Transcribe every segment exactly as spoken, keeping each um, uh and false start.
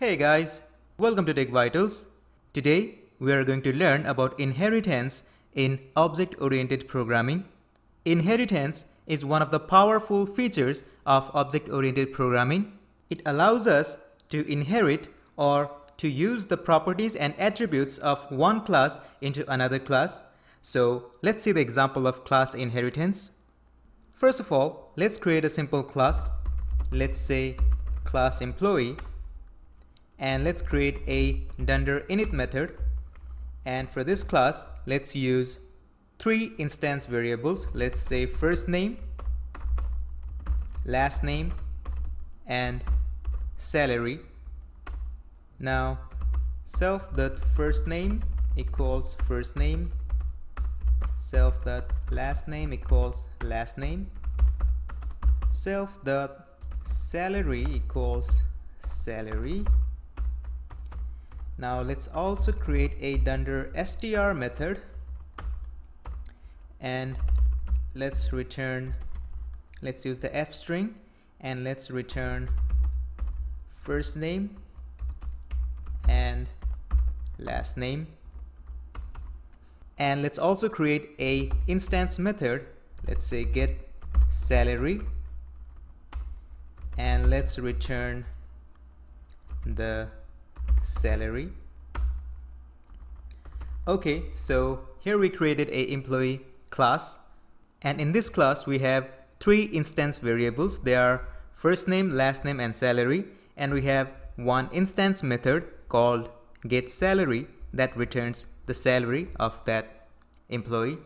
Hey guys, welcome to Tech Vitals. Today we are going to learn about inheritance in object-oriented programming. Inheritance is one of the powerful features of object-oriented programming. It allows us to inherit or to use the properties and attributes of one class into another class. So let's see the example of class inheritance. First of all, let's create a simple class. Let's say class employee. And let's create a dunder init method, and for this class let's use three instance variables. Let's say first name, last name, and salary. Now self dot first name equals first name, self dot last name equals last name, self dot salary equals salary. Now let's also create a dunder str method, and let's return, let's use the f string, and let's return first name and last name. And let's also create a instance method. Let's say get salary, and let's return the salary. Okay, so here we created a employee class, and in this class we have three instance variables. They are first name, last name, and salary, and we have one instance method called getSalary that returns the salary of that employee.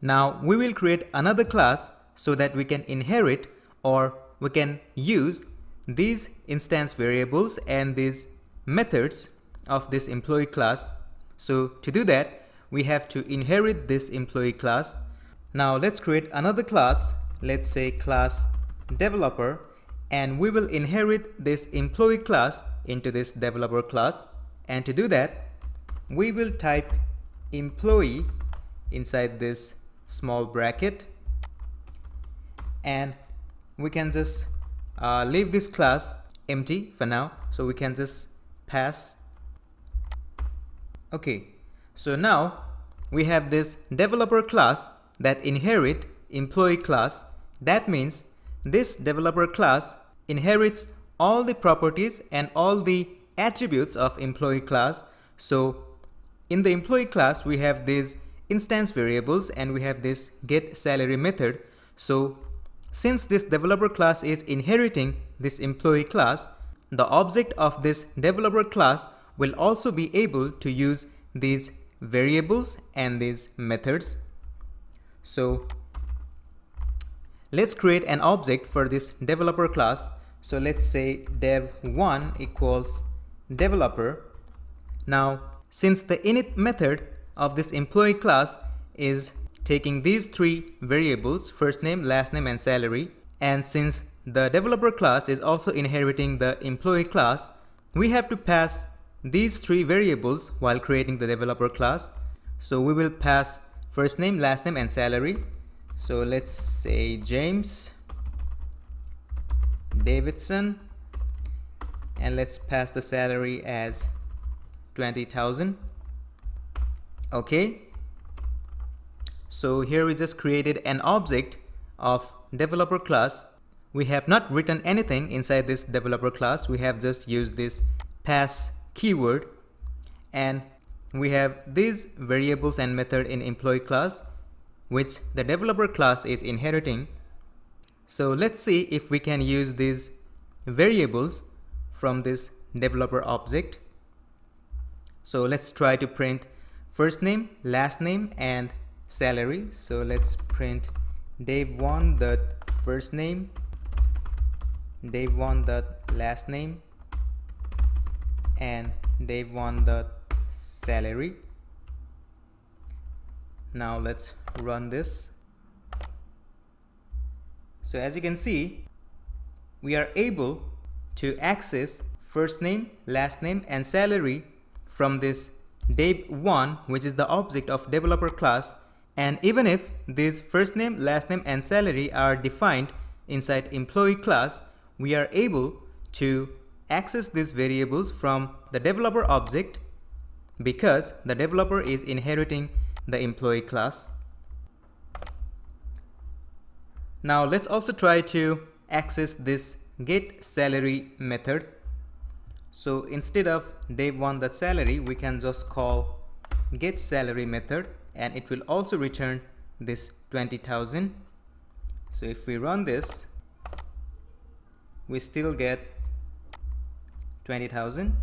Now we will create another class so that we can inherit or we can use these instance variables and these methods of this employee class. So to do that, we have to inherit this employee class. Now let's create another class. Let's say class developer, and we will inherit this employee class into this developer class. And to do that, we will type employee inside this small bracket, and we can just uh, leave this class empty for now, so we can just pass. Okay, so now we have this developer class that inherit employee class. That means this developer class inherits all the properties and all the attributes of employee class. So in the employee class we have these instance variables and we have this getSalary method. So since this developer class is inheriting this employee class, the object of this developer class will also be able to use these variables and these methods. So let's create an object for this developer class. So let's say dev one equals developer. Now since the init method of this employee class is taking these three variables, first name, last name, and salary, and since the developer class is also inheriting the employee class, we have to pass these three variables while creating the developer class. So we will pass first name, last name, and salary. So let's say James Davidson, and let's pass the salary as twenty thousand. Okay, so here we just created an object of developer class. We have not written anything inside this developer class. We have just used this pass keyword, and we have these variables and method in employee class which the developer class is inheriting. So let's see if we can use these variables from this developer object. So let's try to print first name, last name, and salary. So let's print dev one dot first name, dev one dot last name, and dev one dot salary. Now let's run this. So as you can see, we are able to access first name, last name, and salary from this dev one, which is the object of developer class. And even if these first name, last name, and salary are defined inside employee class, we are able to access these variables from the developer object because the developer is inheriting the employee class. Now let's also try to access this getSalary method. So instead of dev one dot salary, we can just call getSalary method and it will also return this twenty thousand. So if we run this, we still get twenty thousand.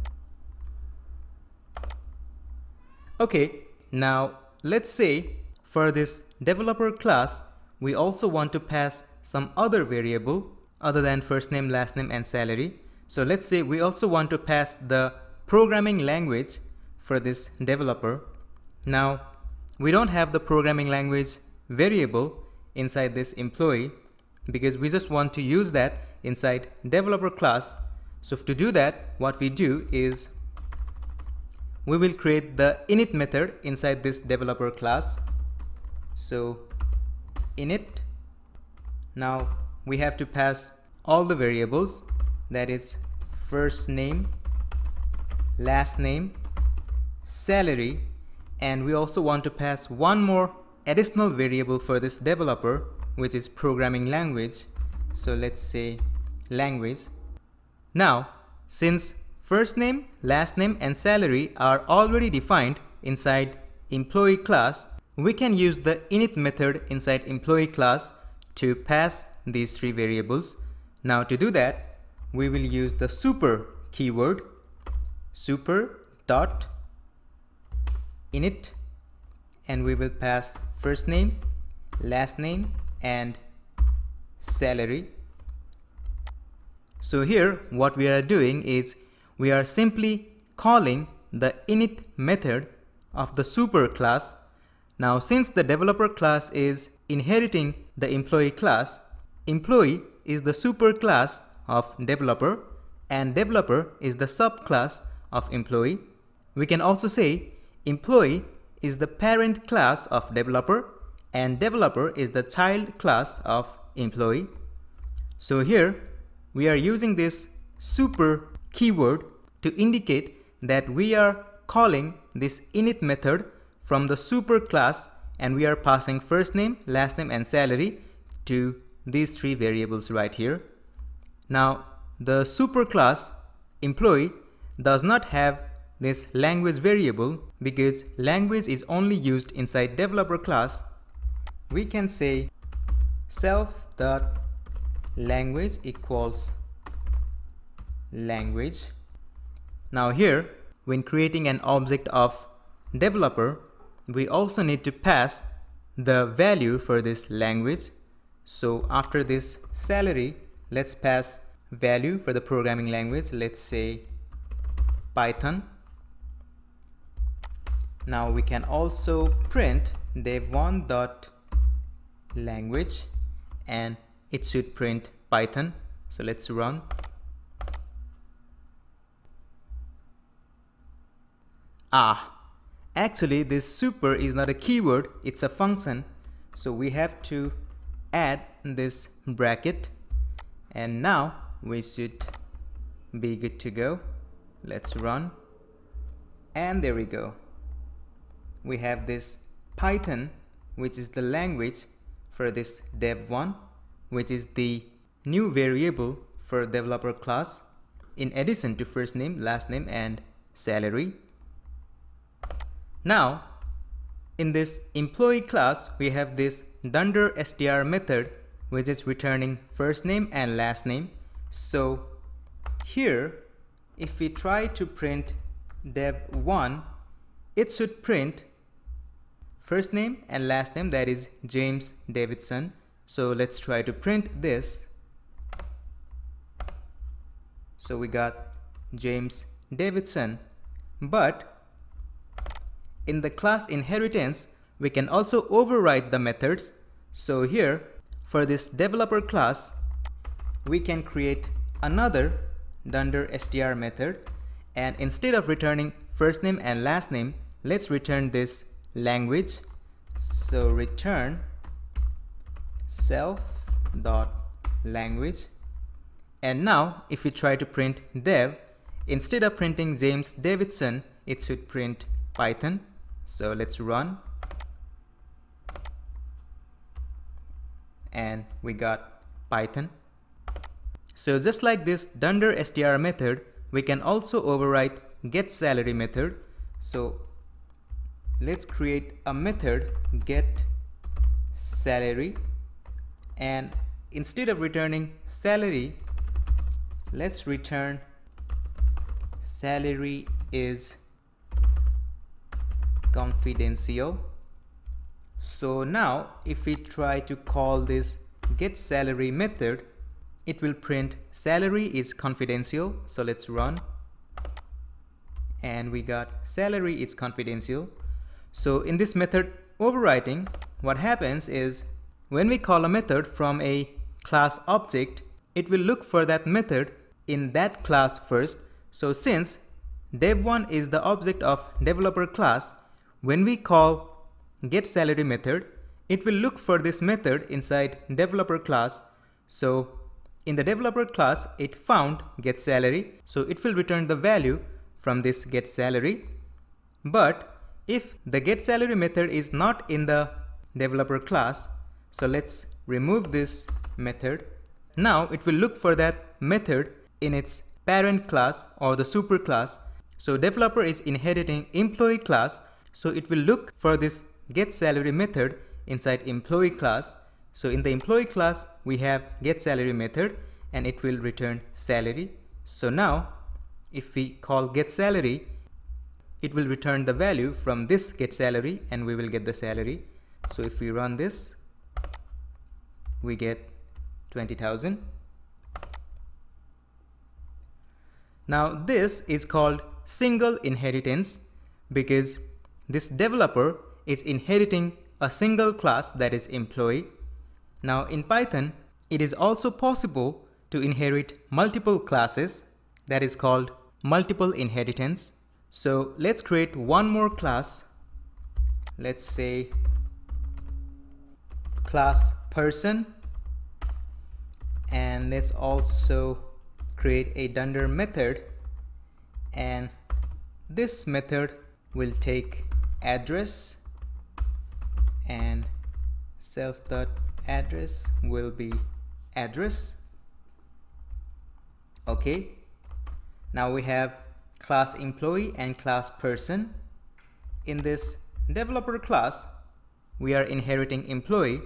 Okay, now let's say for this developer class, we also want to pass some other variable other than first name, last name and salary. So let's say we also want to pass the programming language for this developer. Now we don't have the programming language variable inside this employee because we just want to use that inside developer class. So to do that, what we do is we will create the init method inside this developer class. So init. Now we have to pass all the variables, that is first name, last name, salary, and we also want to pass one more additional variable for this developer, which is programming language. So let's say language. Now since first name, last name and salary are already defined inside employee class, we can use the init method inside employee class to pass these three variables. Now to do that, we will use the super keyword, super dot init, and we will pass first name, last name and salary. So here what we are doing is we are simply calling the init method of the super class. Now since the developer class is inheriting the employee class, employee is the super class of developer and developer is the subclass of employee. We can also say employee is the parent class of developer and developer is the child class of employee. So here we are using this super keyword to indicate that we are calling this init method from the super class and we are passing first name, last name and salary to these three variables right here. Now the super class employee does not have this language variable because language is only used inside developer class. We can say self.language equals language. Now here when creating an object of developer, we also need to pass the value for this language. So after this salary, let's pass value for the programming language. Let's say Python. Now we can also print dev one dot language and it should print Python. So let's run. Ah, actually this super is not a keyword, it's a function. So we have to add this bracket and now we should be good to go. Let's run and there we go. We have this Python, which is the language for this dev one, which is the new variable for developer class in addition to first name, last name and salary. Now in this employee class we have this dunder S T R method which is returning first name and last name. So here if we try to print dev one, it should print first name and last name, that is James Davidson. So let's try to print this. So we got James Davidson, but in the class inheritance we can also override the methods. So here for this developer class we can create another dunder S T R method and instead of returning first name and last name, let's return this language. So return self dot language and now if we try to print dev, Instead of printing James Davidson, it should print Python. So let's run. And we got Python. So just like this dunder str method, we can also override getSalary method. So let's create a method getSalary, and instead of returning salary, let's return salary is confidential. So now if we try to call this getSalary method, it will print salary is confidential. So let's run, and we got salary is confidential. So in this method overriding, what happens is when we call a method from a class object, it will look for that method in that class first. So since dev one is the object of developer class, when we call getSalary method, it will look for this method inside developer class. So in the developer class, it found getSalary, so it will return the value from this getSalary. But if the getSalary method is not in the developer class, so let's remove this method. Now it will look for that method in its parent class or the super class. So developer is inheriting employee class, so it will look for this getSalary method inside employee class. So in the employee class, we have getSalary method, and it will return salary. So now if we call getSalary, it will return the value from this getSalary, and we will get the salary. So if we run this, we get twenty thousand. Now this is called single inheritance because this developer is inheriting a single class, that is employee. Now in Python, it is also possible to inherit multiple classes, that is called multiple inheritance. So let's create one more class. Let's say class person, and let's also create a dunder method, and this method will take address, and self.address will be address. Okay, now we have class employee and class person. In this developer class, we are inheriting employee,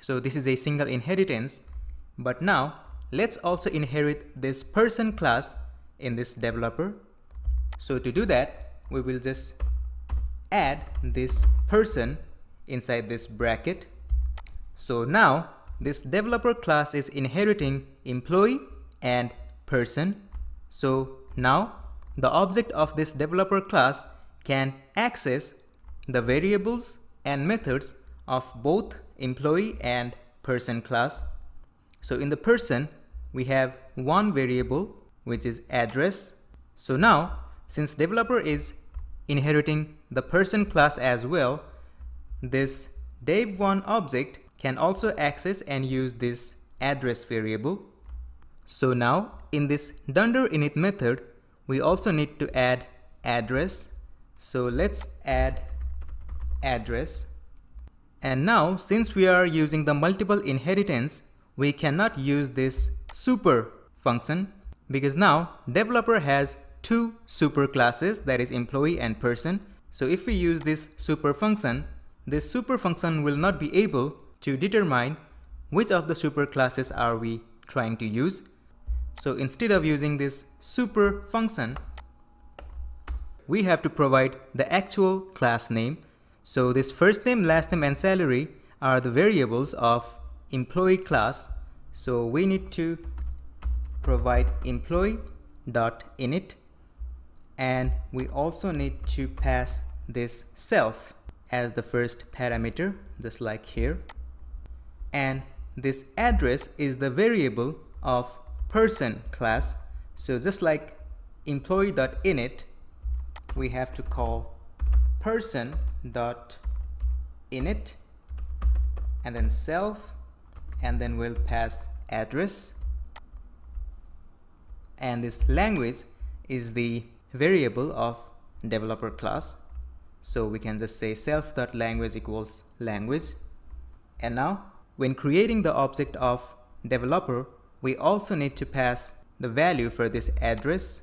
so this is a single inheritance. But now let's also inherit this person class in this developer. So to do that, we will just add this person inside this bracket. So now this developer class is inheriting employee and person. So now the object of this developer class can access the variables and methods of both employee and person class. So in the person, we have one variable, which is address. So now since developer is inheriting the person class as well, this dev one object can also access and use this address variable. So now in this dunder init method, we also need to add address. So let's add address. And now since we are using the multiple inheritance, we cannot use this super function because now developer has two super classes, that is employee and person. So if we use this super function, this super function will not be able to determine which of the super classes are we trying to use. So instead of using this super function, we have to provide the actual class name. So this first name, last name, and salary are the variables of employee class. So we need to provide employee.init, and we also need to pass this self as the first parameter, just like here. And this address is the variable of person class. So just like employee.init, we have to call person.init and then self, and then we'll pass address. And this language is the variable of developer class. So we can just say self.language equals language. And now when creating the object of developer, we also need to pass the value for this address.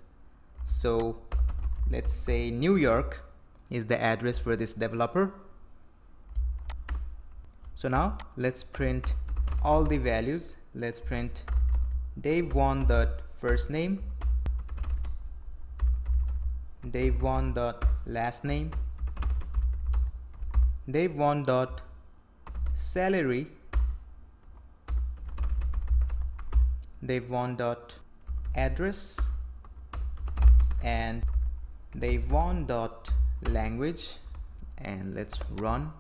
So let's say New York is the address for this developer. So now let's print all the values. Let's print Dave one dot first name, Dave one dot last name, Dave one dot salary, Dave one dot address, and Dave one dot language, and let's run.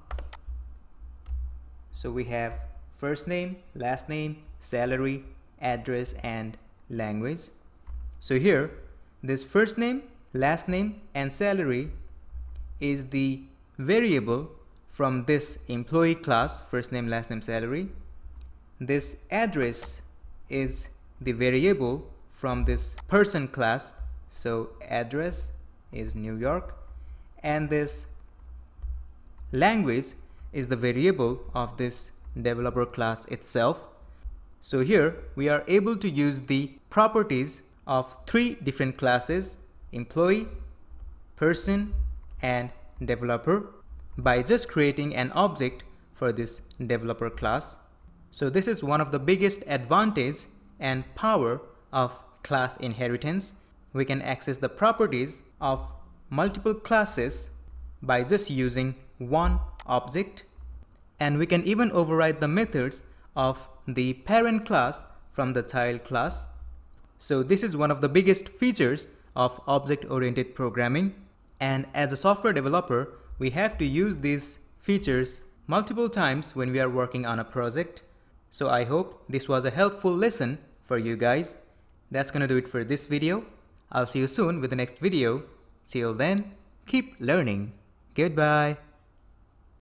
So we have first name, last name, salary, address, and language. So here, this first name, last name, and salary is the variable from this employee class, first name, last name, salary. This address is the variable from this person class. So address is New York, and this language is the variable of this developer class itself. So here we are able to use the properties of three different classes, employee, person, and developer, by just creating an object for this developer class. So this is one of the biggest advantage and power of class inheritance. We can access the properties of multiple classes by just using one object, and we can even override the methods of the parent class from the child class. So this is one of the biggest features of object-oriented programming, and as a software developer, we have to use these features multiple times when we are working on a project. So I hope this was a helpful lesson for you guys. That's gonna do it for this video. I'll see you soon with the next video. Till then, keep learning. Goodbye.